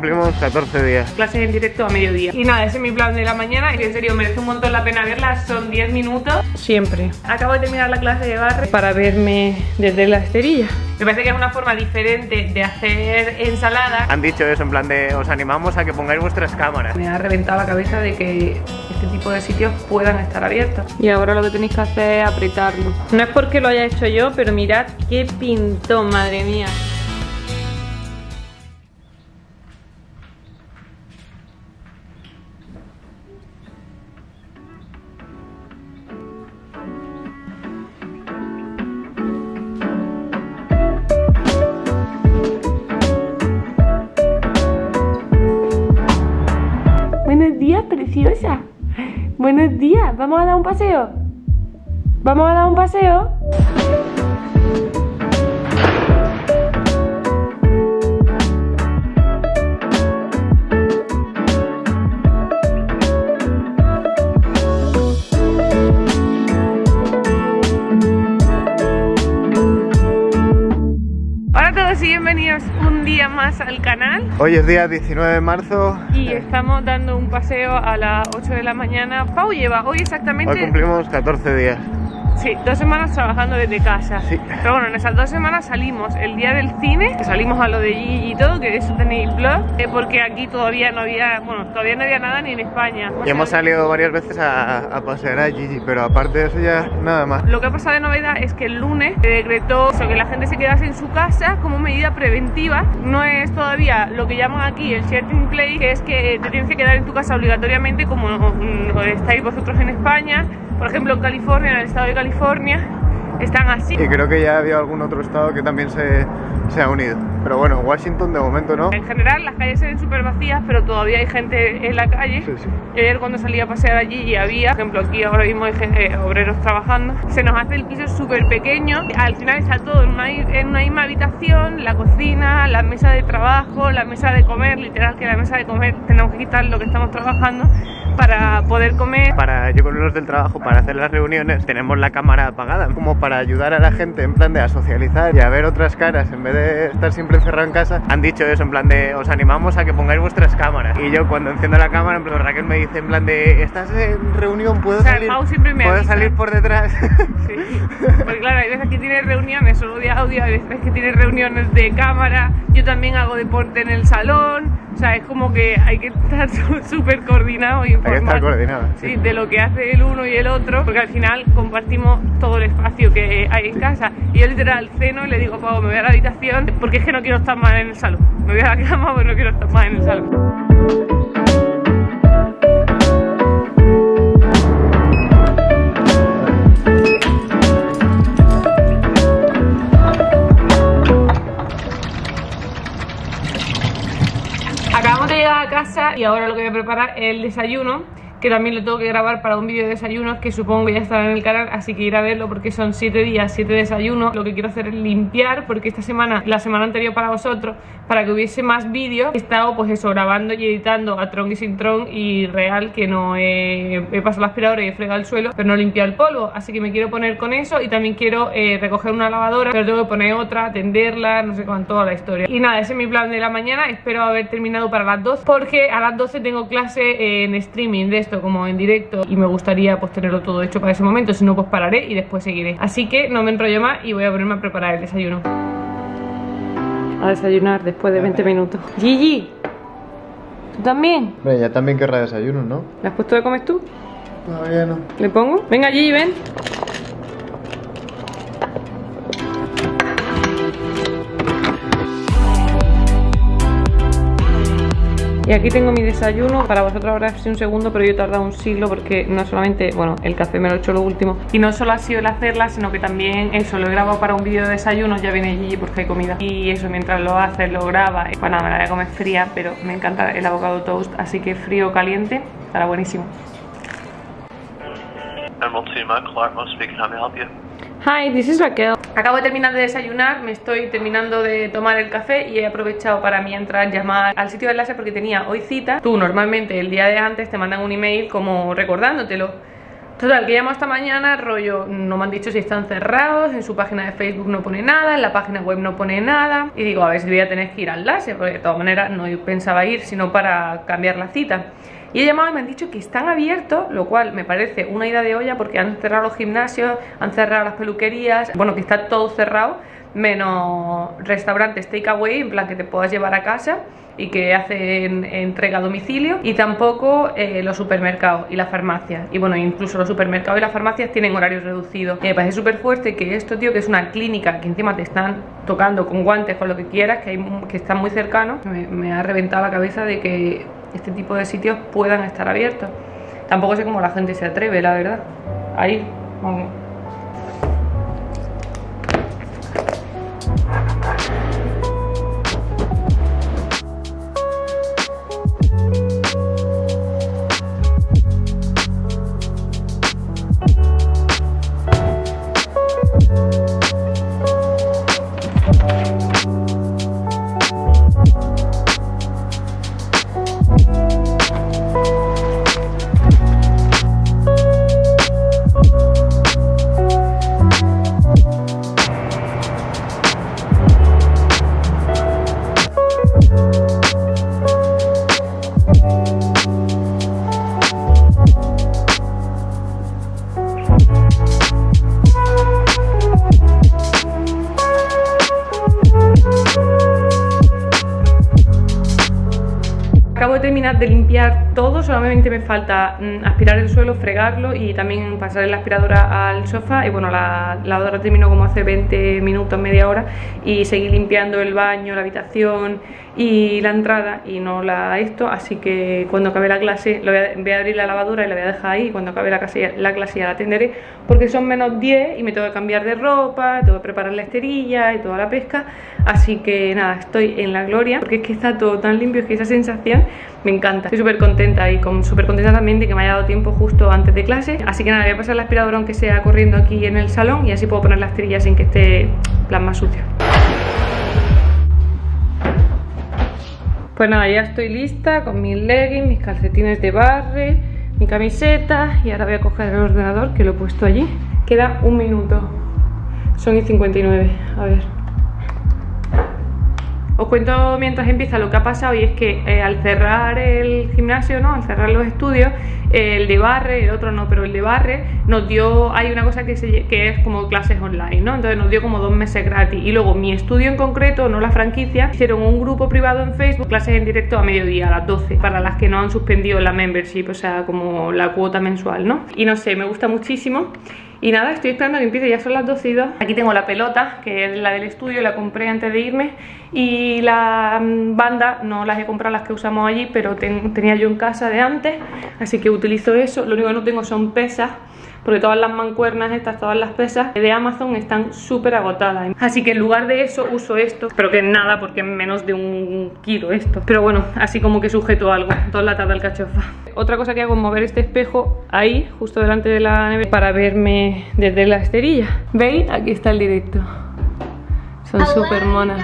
Cumplimos 14 días. Clases en directo a mediodía. Y nada, ese es mi plan de la mañana. Y en serio, merece un montón la pena verla. Son 10 minutos. Siempre. Acabo de terminar la clase de barre para verme desde la esterilla. Me parece que es una forma diferente de hacer ensalada. Han dicho eso, en plan de os animamos a que pongáis vuestras cámaras. Me ha reventado la cabeza de que este tipo de sitios puedan estar abiertos. Y ahora lo que tenéis que hacer es apretarlo. No es porque lo haya hecho yo, pero mirad qué pintón, madre mía. Preciosa. Buenos días, vamos a dar un paseo. Vamos a dar un paseo. Más al canal. Hoy es día 19 de marzo y estamos dando un paseo a las 8 de la mañana. Pau lleva hoy exactamente... Hoy cumplimos 14 días. Sí, 2 semanas trabajando desde casa. Sí. Pero bueno, en esas 2 semanas salimos el día del cine, que salimos a lo de Gigi y todo, que de eso tenéis vlog, porque aquí todavía no había, bueno, todavía no había nada ni en España. Y hemos salido varias veces a pasear a Gigi, pero aparte de eso ya nada más. Lo que ha pasado de novedad es que el lunes se decretó eso, que la gente se quedase en su casa como medida preventiva. No es todavía lo que llaman aquí el shelter in place, que es que te tienes que quedar en tu casa obligatoriamente como estáis vosotros en España. Por ejemplo, en California, en el estado de California, están así. Y creo que ya había algún otro estado que también se ha unido. Pero bueno, Washington de momento no. En general, las calles se ven súper vacías, pero todavía hay gente en la calle. Sí, sí. Y ayer cuando salí a pasear allí y había, por ejemplo, aquí ahora mismo hay gente, obreros trabajando. Se nos hace el piso súper pequeño. Al final está todo en una misma habitación, la cocina, la mesa de trabajo, la mesa de comer. Literal que la mesa de comer tenemos que quitar lo que estamos trabajando para poder comer. Para yo con los del trabajo, para hacer las reuniones, tenemos la cámara apagada, como para ayudar a la gente en plan de a socializar y a ver otras caras en vez de estar siempre encerrado en casa. Han dicho eso, en plan de os animamos a que pongáis vuestras cámaras. Y yo cuando enciendo la cámara, en plan, Raquel me dice en plan de estás en reunión, puedo, o sea, salir, Pau siempre me puedo salir por detrás. Sí, porque claro, hay veces que tienes reuniones solo de audio, hay veces que tienes reuniones de cámara. Yo también hago deporte en el salón. O sea, es como que hay que estar súper coordinado y informado. Hay que estar coordinado, sí. Sí, de lo que hace el uno y el otro, porque al final compartimos todo el espacio que hay en casa. Y yo literal ceno y le digo, Pau, me voy a la habitación porque es que no quiero estar más en el salón. Me voy a la cama porque no quiero estar más en el salón. A casa y ahora lo que voy a preparar es el desayuno, que también lo tengo que grabar para un vídeo de desayunos que supongo que ya estará en el canal, así que ir a verlo porque son 7 días, 7 desayunos. Lo que quiero hacer es limpiar porque esta semana, la semana anterior para vosotros, para que hubiese más vídeos, he estado pues eso, grabando y editando a tron y sin tron y real que no he pasado la aspiradora y he fregado el suelo, pero no he limpiado el polvo, así que me quiero poner con eso y también quiero recoger una lavadora, pero tengo que poner otra, tenderla, no sé cuánto, toda la historia. Y nada, ese es mi plan de la mañana, espero haber terminado para las 12 porque a las 12 tengo clase en streaming de como en directo y me gustaría pues tenerlo todo hecho para ese momento, si no pues pararé y después seguiré. Así que no me enrollo más y voy a ponerme a preparar el desayuno. A desayunar después de 20 minutos. Gigi, ¿tú también? Bueno, ya también querrá desayuno, ¿no? ¿Le has puesto de comer tú? Todavía no. ¿Le pongo? Venga Gigi, ven. Y aquí tengo mi desayuno, para vosotros ahora es un segundo, pero yo he tardado un siglo porque no solamente, bueno, el café me lo he hecho lo último. Y no solo ha sido el hacerla, sino que también eso, lo he grabado para un vídeo de desayunos, ya viene Gigi porque hay comida. Y eso, mientras lo hace, lo graba, bueno, me la voy a comer fría, pero me encanta el avocado toast, así que frío o caliente, estará buenísimo. Hi, this is Raquel. Acabo de terminar de desayunar, me estoy terminando de tomar el café y he aprovechado para mientras llamar al sitio de enlace porque tenía hoy cita. Tú normalmente el día de antes te mandan un email como recordándotelo. Total, que llamo hasta mañana, rollo, no me han dicho si están cerrados, en su página de Facebook no pone nada, en la página web no pone nada. Y digo, a ver si voy a tener que ir al LASE, porque de todas maneras no pensaba ir, sino para cambiar la cita. Y he llamado y me han dicho que están abiertos, lo cual me parece una ida de olla porque han cerrado los gimnasios, han cerrado las peluquerías, bueno, que está todo cerrado, menos restaurantes takeaway, en plan que te puedas llevar a casa y que hacen entrega a domicilio, y tampoco los supermercados y las farmacias. Y bueno, incluso los supermercados y las farmacias tienen horarios reducidos. Me parece súper fuerte que esto, tío, que es una clínica, que encima te están tocando con guantes, con lo que quieras, que están muy cercanos, me ha reventado la cabeza de que este tipo de sitios puedan estar abiertos. Tampoco sé cómo la gente se atreve, la verdad. Ahí, vamos. Acabo de terminar de limpiar todo, solamente me falta aspirar el suelo, fregarlo y también pasar la aspiradora al sofá. Y bueno, la lavadora terminó como hace 20 minutos, media hora, y seguí limpiando el baño, la habitación y la entrada y no la esto. Así que cuando acabe la clase voy a abrir la lavadora y la voy a dejar ahí. Cuando acabe la clase ya la atenderé, porque son menos 10 y me tengo que cambiar de ropa, tengo que preparar la esterilla y toda la pesca. Así que nada, estoy en la gloria, porque es que está todo tan limpio, es que esa sensación me encanta. Estoy súper contenta y súper contenta también de que me haya dado tiempo justo antes de clase. Así que nada, voy a pasar la aspiradora aunque sea corriendo aquí en el salón, y así puedo poner las tirillas sin que esté plan más sucio. Pues nada, ya estoy lista con mis leggings, mis calcetines de barre, mi camiseta, y ahora voy a coger el ordenador, que lo he puesto allí. Queda un minuto, son y 59, a ver. Os cuento mientras empieza lo que ha pasado, y es que al cerrar el gimnasio, ¿no? Al cerrar los estudios, el de barre, el otro no, pero el de barre nos dio, hay una cosa que es como clases online, ¿no? Entonces nos dio como 2 meses gratis, y luego mi estudio en concreto, no la franquicia, hicieron un grupo privado en Facebook, clases en directo a mediodía, a las 12, para las que no han suspendido la membership, o sea, como la cuota mensual, ¿no? Y no sé, me gusta muchísimo. Y nada, estoy esperando que empiece, ya son las 12:02. Aquí tengo la pelota, que es la del estudio, la compré antes de irme. Y la banda, no las he comprado las que usamos allí, pero tenía yo en casa de antes, así que utilizo eso. Lo único que no tengo son pesas, porque todas las mancuernas estas, todas las pesas de Amazon están súper agotadas. Así que en lugar de eso uso esto, pero que nada, porque es menos de 1 kilo esto. Pero bueno, así como que sujeto algo, toda la tarde al cachofa. Otra cosa que hago es mover este espejo ahí, justo delante de la nevera, para verme desde la esterilla. ¿Veis? Aquí está el directo. Son súper monas.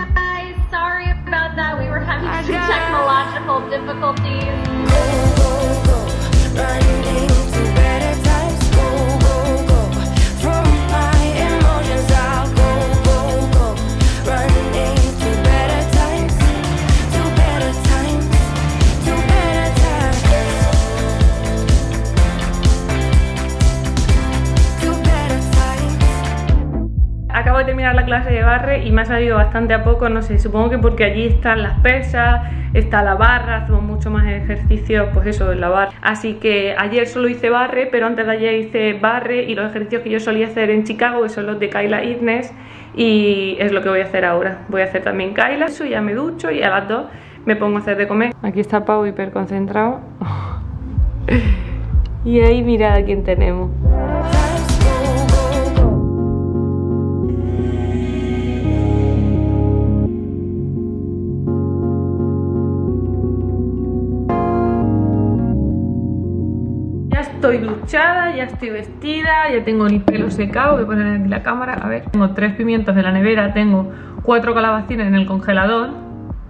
Acabo de terminar la clase de barre y me ha salido bastante a poco, no sé, supongo que porque allí están las pesas, está la barra, hacemos mucho más ejercicios, pues eso, en la barra. Así que ayer solo hice barre, pero antes de ayer hice barre y los ejercicios que yo solía hacer en Chicago, que son los de Kayla Fitness, y es lo que voy a hacer ahora. Voy a hacer también Kayla, eso ya me ducho y a las 2 me pongo a hacer de comer. Aquí está Pau hiperconcentrado. Y ahí mirad a quién tenemos. Estoy duchada, ya estoy vestida, ya tengo el pelo secado, voy a poner aquí la cámara, a ver. Tengo 3 pimientos de la nevera, tengo 4 calabacines en el congelador,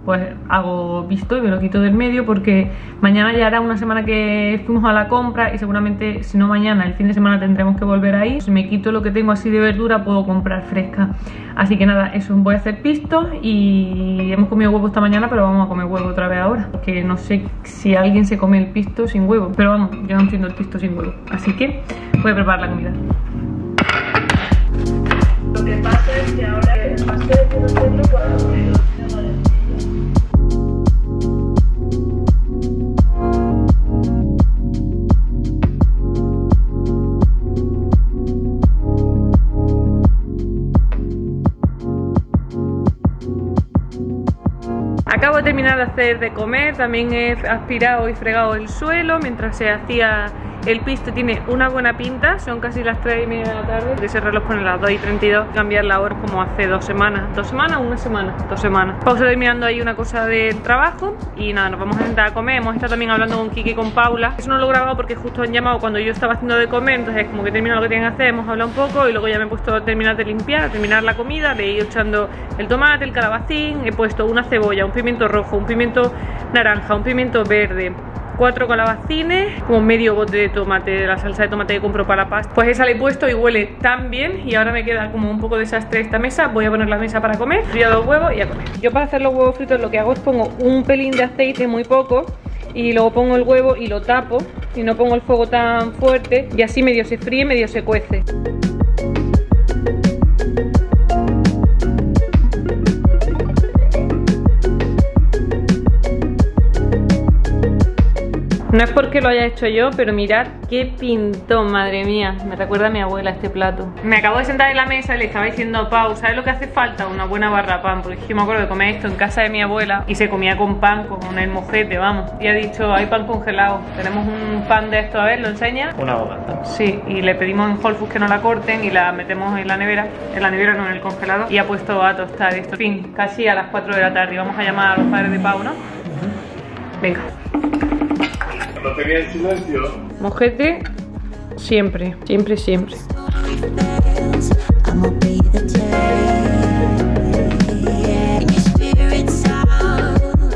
pues hago visto y me lo quito del medio, porque mañana ya hará una semana que fuimos a la compra y seguramente, si no mañana, el fin de semana tendremos que volver ahí. Si me quito lo que tengo así de verdura, puedo comprar fresca. Así que nada, eso, voy a hacer pistos y hemos comido huevo esta mañana, pero vamos a comer huevo otra vez ahora. Porque no sé si alguien se come el pisto sin huevo, pero vamos, yo no entiendo el pisto sin huevo. Así que voy a preparar la comida. Lo que pasa es que ahora el pastel que nosotros podemos... Acabo de terminar de hacer de comer, también he aspirado y fregado el suelo mientras se hacía el pisto. Tiene una buena pinta, son casi las 3:30 de la tarde, de ese reloj pone las 2:32, cambiar la hora como hace dos semanas. Vamos a ir mirando ahí una cosa del trabajo y nada, nos vamos a sentar a comer. Hemos estado también hablando con Kiki y con Paula, eso no lo he grabado porque justo han llamado cuando yo estaba haciendo de comer, entonces como que he terminado lo que tenía que hacer, hemos hablado un poco y luego ya me he puesto a terminar de limpiar, a terminar la comida, le he ido echando el tomate, el calabacín, he puesto una cebolla, un pimiento rojo, un pimiento naranja, un pimiento verde, 4 calabacines, como medio bote de tomate, de la salsa de tomate que compro para la pasta. Pues esa le he puesto y huele tan bien. Y ahora me queda como un poco desastre esta mesa. Voy a poner la mesa para comer, frío los huevos y a comer. Yo para hacer los huevos fritos lo que hago es pongo un pelín de aceite, muy poco, y luego pongo el huevo y lo tapo, y no pongo el fuego tan fuerte, y así medio se fríe, medio se cuece. No es porque lo haya hecho yo, pero mirad qué pintón, madre mía. Me recuerda a mi abuela este plato. Me acabo de sentar en la mesa y le estaba diciendo a Pau, ¿sabes lo que hace falta? Una buena barra pan, porque yo me acuerdo de comer esto en casa de mi abuela y se comía con pan, con el mojete, vamos. Y ha dicho, hay pan congelado, tenemos un pan de esto, a ver, ¿lo enseña? Una bogata. Sí, y le pedimos en Whole Foods que no la corten y la metemos en la nevera no, en el congelador, y ha puesto a tostar esto. En fin, casi a las 4 de la tarde, y vamos a llamar a los padres de Pau, ¿no? Venga. Mojete siempre, siempre, siempre.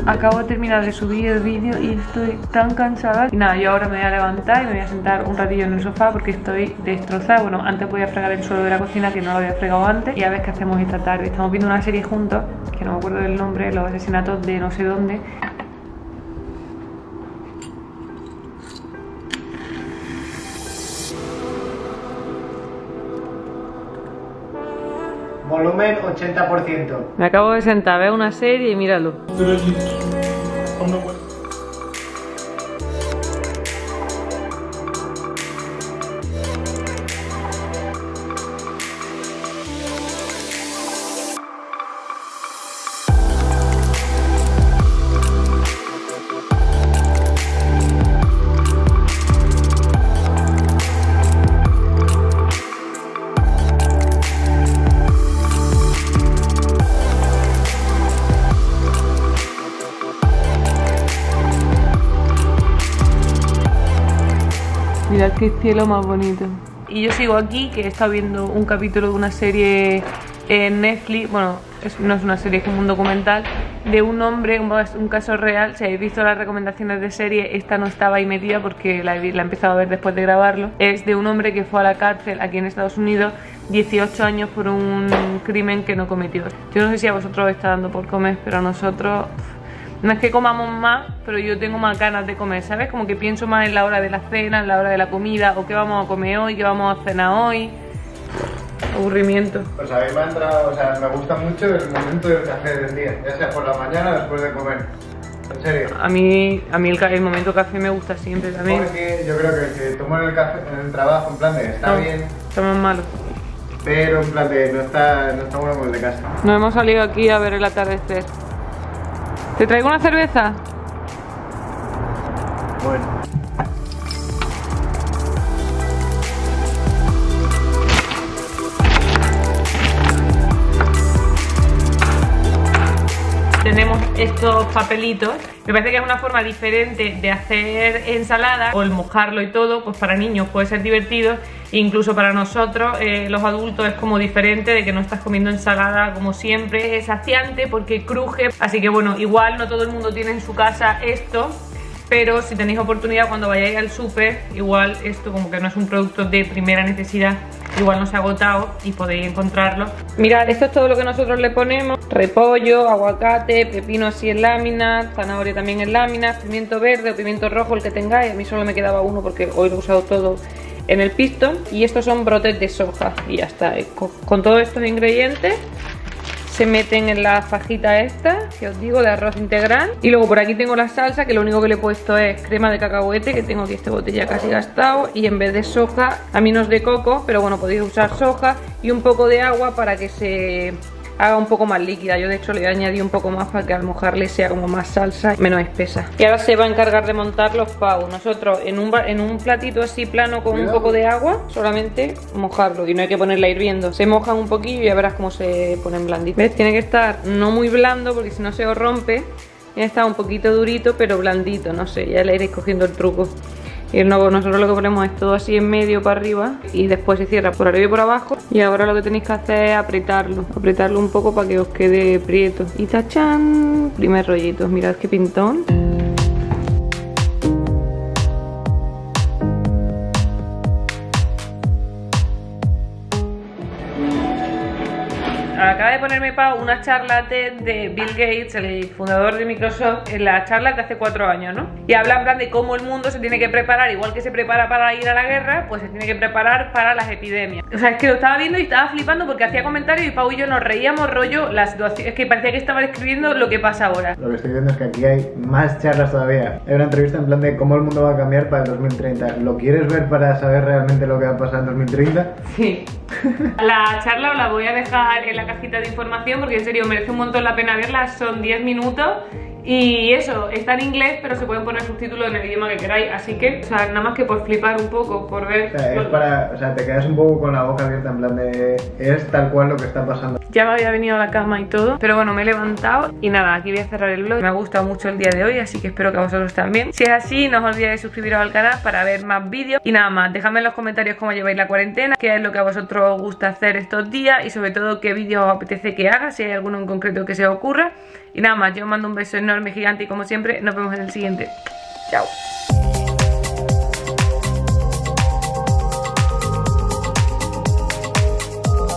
Acabo de terminar de subir el vídeo y estoy tan cansada. Y nada, yo ahora me voy a levantar y me voy a sentar un ratillo en el sofá porque estoy destrozada. Bueno, antes voy a fregar el suelo de la cocina, que no lo había fregado antes. Y a ver qué hacemos esta tarde. Estamos viendo una serie juntos, que no me acuerdo del nombre, Los asesinatos de no sé dónde. Volumen 80%. Me acabo de sentar, veo una serie y míralo. Mirad qué cielo más bonito. Y yo sigo aquí, que he estado viendo un capítulo de una serie en Netflix. Bueno, no es una serie, es como un documental de un hombre, un caso real. Si habéis visto las recomendaciones de serie, esta no estaba ahí metida porque la he empezado a ver después de grabarlo. Es de un hombre que fue a la cárcel aquí en Estados Unidos 18 años por un crimen que no cometió. Yo no sé si a vosotros os está dando por comer, pero a nosotros... No es que comamos más, pero yo tengo más ganas de comer, ¿sabes? Como que pienso más en la hora de la cena, en la hora de la comida, o qué vamos a comer hoy, qué vamos a cenar hoy. Aburrimiento. Pues a mí me ha entrado, o sea, me gusta mucho el momento del café del día, ya sea por la mañana o después de comer. En serio. A mí el momento café me gusta siempre también. Porque yo creo que si tomo el café en el trabajo, en plan de está bien. Está más malo. Pero en plan de no está bueno por el de casa. Nos hemos salido aquí a ver el atardecer. ¿Te traigo una cerveza? Bueno. Tenemos estos papelitos Me parece que es una forma diferente de hacer ensalada, o el mojarlo y todo, pues para niños puede ser divertido, incluso para nosotros los adultos es como diferente, de que no estás comiendo ensalada como siempre, es saciante porque cruje, así que bueno, igual no todo el mundo tiene en su casa esto, pero si tenéis oportunidad cuando vayáis al súper, igual esto como que no es un producto de primera necesidad, igual no se ha agotado y podéis encontrarlo. Mirad, esto es todo lo que nosotros le ponemos: repollo, aguacate, pepino así en láminas, zanahoria también en láminas, pimiento verde o pimiento rojo, el que tengáis. A mí solo me quedaba uno porque hoy lo he usado todo en el pisto. Y estos son brotes de soja y ya está. Con todos estos ingredientes se meten en la fajita esta, que os digo, de arroz integral. Y luego por aquí tengo la salsa, que lo único que le he puesto es crema de cacahuete, que tengo aquí esta botella casi gastado, y en vez de soja, a mí no es de coco, pero bueno, podéis usar soja, y un poco de agua para que se haga un poco más líquida. Yo de hecho le voy a añadir un poco más para que al mojarle sea como más salsa, menos espesa. Y ahora se va a encargar de montar los pavos. Nosotros en un platito así plano con un poco de agua, solamente mojarlo, y no hay que ponerla hirviendo. Se mojan un poquillo y ya verás cómo se ponen blanditos. ¿Ves? Tiene que estar no muy blando porque si no se os rompe. Tiene que estar un poquito durito pero blandito, no sé, ya le iréis cogiendo el truco. Y nosotros lo que ponemos es todo así en medio para arriba y después se cierra por arriba y por abajo. Y ahora lo que tenéis que hacer es apretarlo un poco para que os quede prieto. Y tachán, primer rollito, mirad qué pintón. Acaba de ponerme Pau una charla de Bill Gates, el fundador de Microsoft, en la charla de hace 4 años, ¿no? Y habla en plan de cómo el mundo se tiene que preparar, igual que se prepara para ir a la guerra, pues se tiene que preparar para las epidemias. O sea, es que lo estaba viendo y estaba flipando porque hacía comentarios y Pau y yo nos reíamos rollo la situación. Es que parecía que estaba escribiendo lo que pasa ahora. Lo que estoy viendo es que aquí hay más charlas todavía. Hay una entrevista en plan de cómo el mundo va a cambiar para el 2030. ¿Lo quieres ver para saber realmente lo que va a pasar en 2030? Sí. La charla os la voy a dejar en la cajita de información porque en serio merece un montón la pena verla, son 10 minutos y eso, está en inglés pero se pueden poner subtítulos en el idioma que queráis, así que, o sea, nada más que por flipar un poco, por ver... O sea, es para, o sea, te quedas un poco con la boca abierta en plan de... es tal cual lo que está pasando. Ya me había venido a la cama y todo, pero bueno, me he levantado y nada, aquí voy a cerrar el vlog. Me ha gustado mucho el día de hoy, así que espero que a vosotros también. Si es así, no os olvidéis de suscribiros al canal para ver más vídeos. Y nada más, dejadme en los comentarios cómo lleváis la cuarentena, qué es lo que a vosotros os gusta hacer estos días y sobre todo qué vídeos os apetece que haga, si hay alguno en concreto que se os ocurra. Y nada más, yo os mando un beso enorme, gigante y como siempre, nos vemos en el siguiente. Chao.